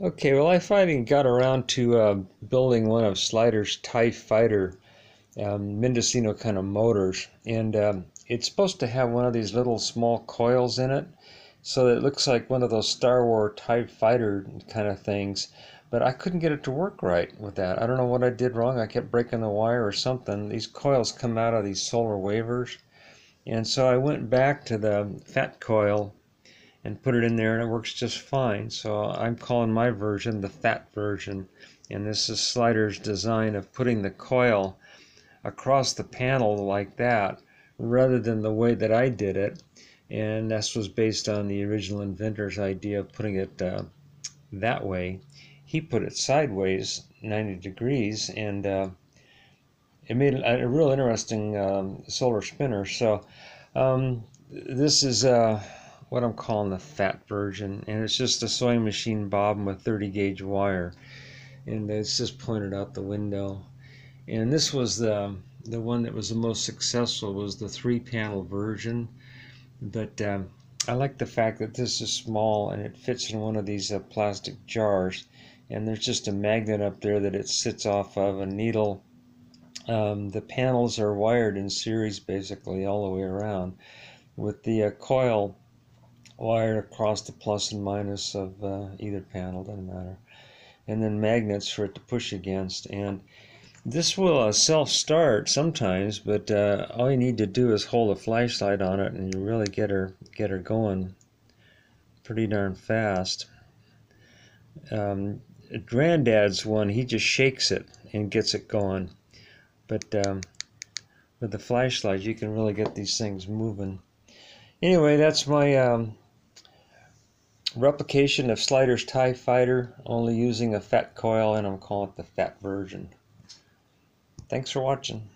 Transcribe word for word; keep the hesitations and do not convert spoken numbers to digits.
Okay, well, I finally got around to uh, building one of Slider's TIE fighter um, Mendocino kind of motors, and um, it's supposed to have one of these little small coils in it, so that it looks like one of those Star Wars TIE fighter kind of things. But I couldn't get it to work right with that. I don't know what I did wrong. I kept breaking the wire or something. These coils come out of these solar wavers, and so I went back to the fat coil and put it in there, and it works just fine. So I'm calling my version the fat version, and this is Slider's design of putting the coil across the panel like that rather than the way that I did it, and this was based on the original inventor's idea of putting it uh, that way. He put it sideways ninety degrees, and uh, it made a real interesting um, solar spinner. So um, this is uh, what I'm calling the fat version, and it's just a sewing machine bobbin with thirty gauge wire, and it's just pointed out the window. And this was the the one that was the most successful, was the three panel version, but um, I like the fact that this is small and it fits in one of these uh, plastic jars, and there's just a magnet up there that it sits off of, a needle. Um, the panels are wired in series basically all the way around, with the uh, coil wired across the plus and minus of uh, either panel, doesn't matter, and then magnets for it to push against. And this will uh, self-start sometimes, but uh, all you need to do is hold a flashlight on it, and you really get her get her going pretty darn fast. Um, granddad's one, he just shakes it and gets it going, but um, with the flashlight you can really get these things moving. Anyway, that's my um, replication of Slider's TIE fighter, only using a fat coil, and I'm calling it the fat version. Thanks for watching.